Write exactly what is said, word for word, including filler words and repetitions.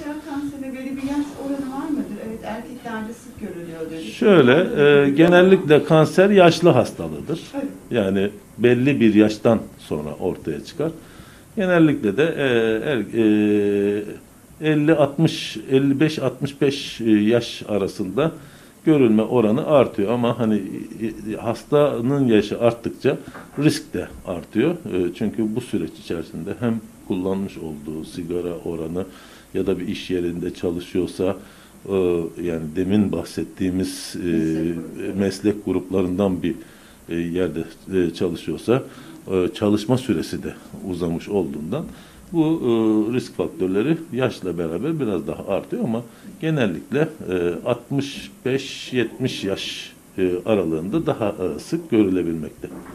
akciğer kanserinde belli bir yaş oranı var mıdır? Evet, erkeklerde sık görülüyor dedi. Şöyle, e, genellikle kanser yaşlı hastalığıdır. Evet. Yani belli bir yaştan sonra ortaya çıkar. Genellikle de e, e, elli altmış, elli beş altmış beş yaş arasında görülme oranı artıyor ama hani hastanın yaşı arttıkça risk de artıyor. Çünkü bu süreç içerisinde hem kullanmış olduğu sigara oranı ya da bir iş yerinde çalışıyorsa, yani demin bahsettiğimiz meslek gruplarından bir yerde çalışıyorsa çalışma süresi de uzamış olduğundan bu e, risk faktörleri yaşla beraber biraz daha artıyor ama genellikle e, altmış beş yetmiş yaş e, aralığında daha e, sık görülebilmekte.